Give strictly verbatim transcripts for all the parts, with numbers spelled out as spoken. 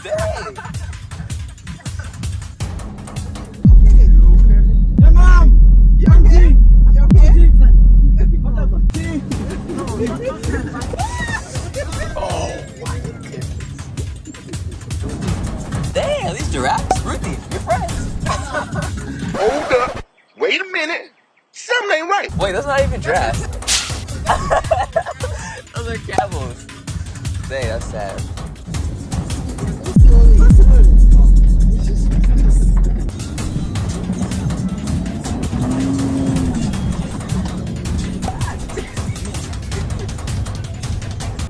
Damn, these giraffes, Ruthie, your friends. Hold up. Wait a minute. Something ain't right. Wait, that's not even giraffes. Those are camels. Dang, that's sad.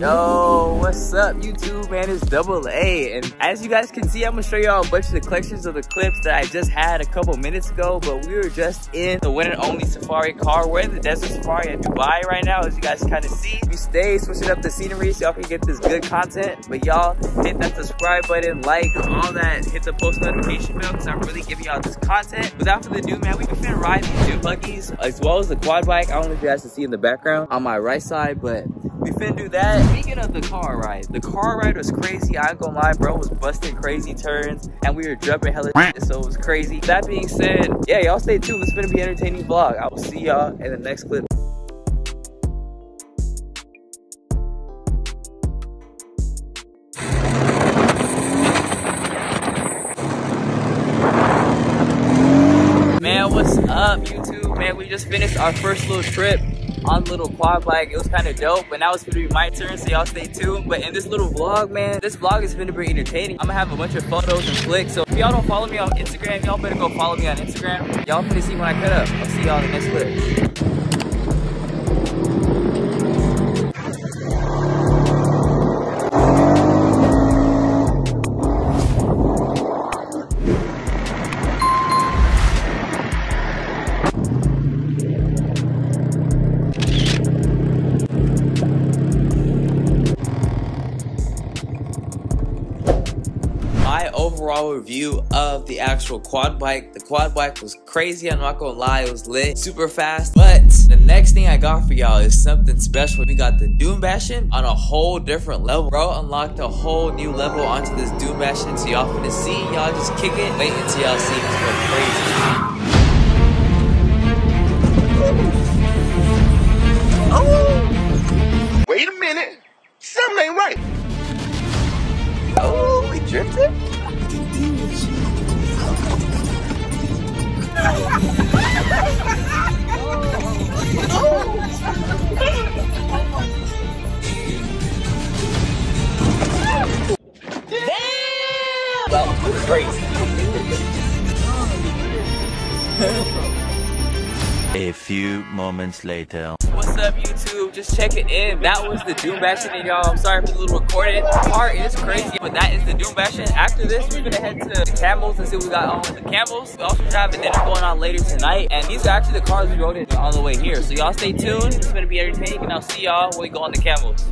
Yo, what's up YouTube, man? It's Double A, and as you guys can see, I'm gonna show y'all a bunch of the collections of the clips that I just had a couple minutes ago. But we were just in the one and only safari car. We're in the desert safari in Dubai right now, as you guys kind of see. We stay switching up the scenery so y'all can get this good content. But y'all hit that subscribe button, like, all that. Hit the post notification bell because I'm really giving y'all this content. Without further ado, man, we can finna ride these new buggies as well as the quad bike. I don't know if you guys can see in the background on my right side, but we finna do that. Speaking of the car ride, the car ride was crazy. I ain't gonna lie, bro, was busting crazy turns and we were jumping hella shit, so it was crazy. That being said, yeah, y'all stay tuned. It's gonna be an entertaining vlog. I will see y'all in the next clip. Man, what's up, YouTube? Man, we just finished our first little trip on little quad bike. It was kind of dope, but now it's gonna be my turn, so y'all stay tuned. But in this little vlog, man, this vlog is gonna be entertaining. I'm gonna have a bunch of photos and flicks, so if y'all don't follow me on Instagram, y'all better go follow me on Instagram. Y'all gonna see when I cut up. I'll see y'all in the next clip. Overall review of the actual quad bike. The quad bike was crazy, I'm not gonna lie. It was lit, super fast. But the next thing I got for y'all is something special. We got the dune bashing on a whole different level. Bro unlocked a whole new level onto this dune bashing, so y'all finna see. Y'all just kick it. Wait until y'all see it's crazy. Wait a minute, something ain't right. Oh, we drifted? Damn! That was crazy. A few moments later. What's up, YouTube? Just checking in. That was the dune bashing, and y'all, I'm sorry for the little recorded part. It's crazy, but that is the dune bashing. After this, we're gonna head to the camels and see what we got on with the camels. We also have an dinner going on later tonight, and these are actually the cars we rode in on the way here. So y'all stay tuned. It's gonna be entertaining, and I'll see y'all when we go on the camels.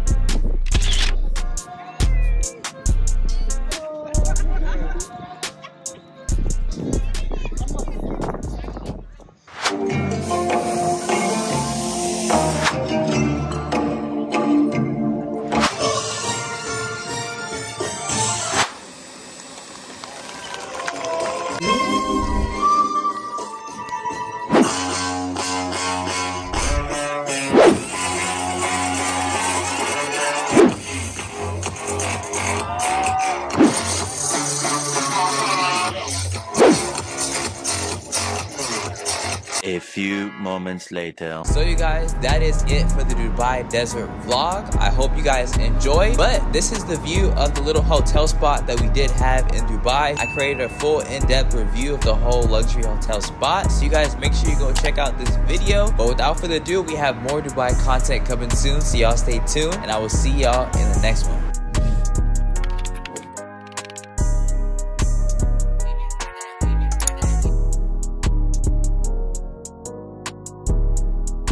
A few moments later. So you guys, that is it for the Dubai desert vlog. I hope you guys enjoyed, but this is the view of the little hotel spot that we did have in Dubai. I created a full in-depth review of the whole luxury hotel spot, so you guys make sure you go check out this video. But without further ado, we have more Dubai content coming soon, so y'all stay tuned, and I will see y'all in the next one.